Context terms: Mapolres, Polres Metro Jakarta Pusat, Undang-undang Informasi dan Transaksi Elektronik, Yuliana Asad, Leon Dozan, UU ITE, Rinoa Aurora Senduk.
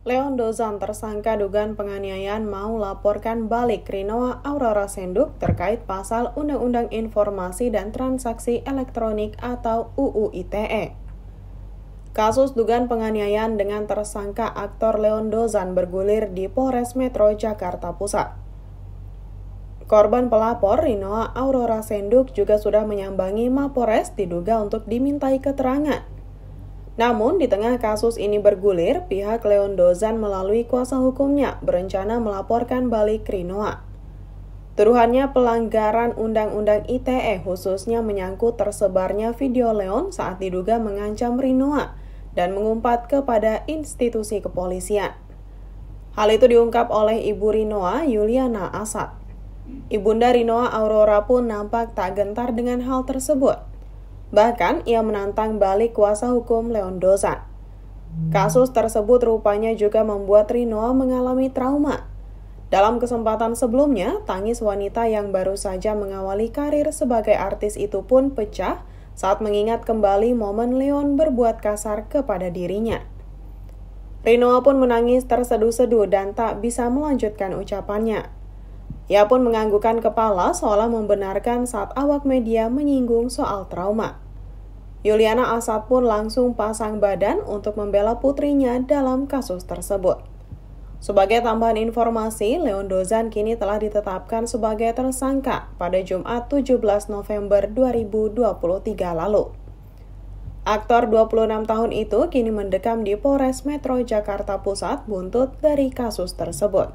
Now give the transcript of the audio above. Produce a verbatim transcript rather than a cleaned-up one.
Leon Dozan, tersangka dugaan penganiayaan, mau laporkan balik Rinoa Aurora Senduk terkait pasal Undang-Undang Informasi dan Transaksi Elektronik atau U U I T E. Kasus dugaan penganiayaan dengan tersangka aktor Leon Dozan bergulir di Polres Metro Jakarta Pusat. Korban pelapor Rinoa Aurora Senduk juga sudah menyambangi Mapolres diduga untuk dimintai keterangan. Namun, di tengah kasus ini bergulir, pihak Leon Dozan melalui kuasa hukumnya berencana melaporkan balik Rinoa. Tuduhannya pelanggaran Undang-Undang I T E, khususnya menyangkut tersebarnya video Leon saat diduga mengancam Rinoa dan mengumpat kepada institusi kepolisian. Hal itu diungkap oleh ibu Rinoa, Yuliana Asad. Ibunda Rinoa Aurora pun nampak tak gentar dengan hal tersebut. Bahkan, ia menantang balik kuasa hukum Leon Dozan. Kasus tersebut rupanya juga membuat Rinoa mengalami trauma. Dalam kesempatan sebelumnya, tangis wanita yang baru saja mengawali karir sebagai artis itu pun pecah saat mengingat kembali momen Leon berbuat kasar kepada dirinya. Rinoa pun menangis terseduh-seduh dan tak bisa melanjutkan ucapannya. Ia pun menganggukkan kepala seolah membenarkan saat awak media menyinggung soal trauma. Yuliana Asad pun langsung pasang badan untuk membela putrinya dalam kasus tersebut. Sebagai tambahan informasi, Leon Dozan kini telah ditetapkan sebagai tersangka pada Jumat tujuh belas November dua ribu dua puluh tiga lalu. Aktor dua puluh enam tahun itu kini mendekam di Polres Metro Jakarta Pusat buntut dari kasus tersebut.